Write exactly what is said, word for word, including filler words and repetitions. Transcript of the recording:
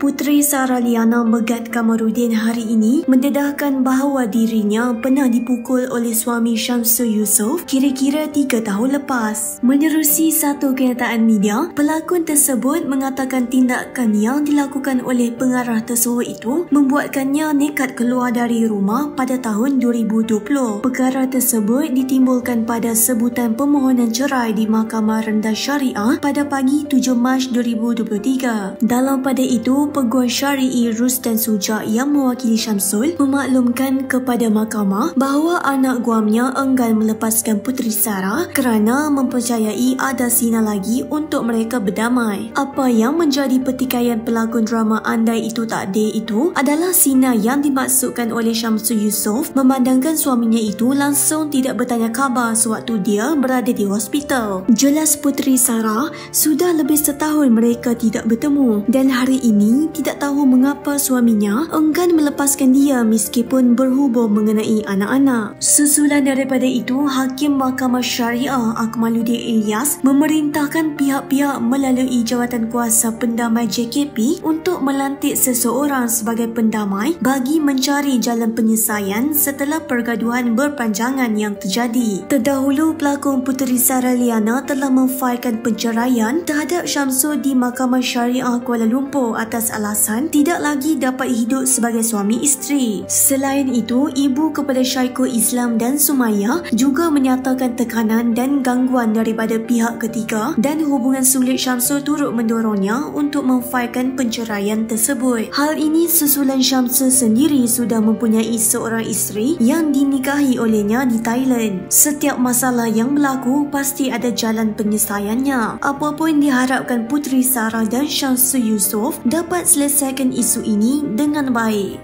Puteri Sarah Liana Megat Kamarudin hari ini mendedahkan bahawa dirinya pernah dipukul oleh suami Syamsul Yusof kira-kira tiga tahun lepas. Menerusi satu kenyataan media, pelakon tersebut mengatakan tindakan yang dilakukan oleh pengarah tersebut itu membuatkannya nekat keluar dari rumah pada tahun dua ribu dua puluh. Perkara tersebut ditimbulkan pada sebutan permohonan cerai di Mahkamah Rendah Syariah pada pagi tujuh Mac dua ribu dua puluh tiga. Dalam pada itu, Peguam Syari'i Rus dan Suja yang mewakili Syamsul memaklumkan kepada mahkamah bahawa anak guamnya enggan melepaskan Puteri Sarah kerana mempercayai ada sina lagi untuk mereka berdamai. Apa yang menjadi pertikaian pelakon drama Andai Itu Takdir itu adalah sina yang dimaksudkan oleh Syamsul Yusof memandangkan suaminya itu langsung tidak bertanya khabar sewaktu dia berada di hospital. Jelas Puteri Sarah, sudah lebih setahun mereka tidak bertemu dan hari ini tidak tahu mengapa suaminya enggan melepaskan dia meskipun berhubung mengenai anak-anak. Susulan daripada itu, Hakim Mahkamah Syariah Akmaluddin Ilyas memerintahkan pihak-pihak melalui Jawatan Kuasa Pendamai J K P untuk melantik seseorang sebagai pendamai bagi mencari jalan penyelesaian setelah pergaduhan berpanjangan yang terjadi. Terdahulu, pelakon Puteri Sarah Liana telah memfailkan penceraian terhadap Syamsul di Mahkamah Syariah Kuala Lumpur atas alasan tidak lagi dapat hidup sebagai suami isteri. Selain itu, ibu kepada Syaiqo Islam dan Sumaya juga menyatakan tekanan dan gangguan daripada pihak ketiga dan hubungan sulit Syamsul turut mendorongnya untuk memfailkan penceraian tersebut. Hal ini susulan Syamsul sendiri sudah mempunyai seorang isteri yang dinikahi olehnya di Thailand. Setiap masalah yang berlaku pasti ada jalan penyelesaiannya. Apapun diharapkan Puteri Sarah dan Syamsul Yusof dapat selesaikan isu ini dengan baik.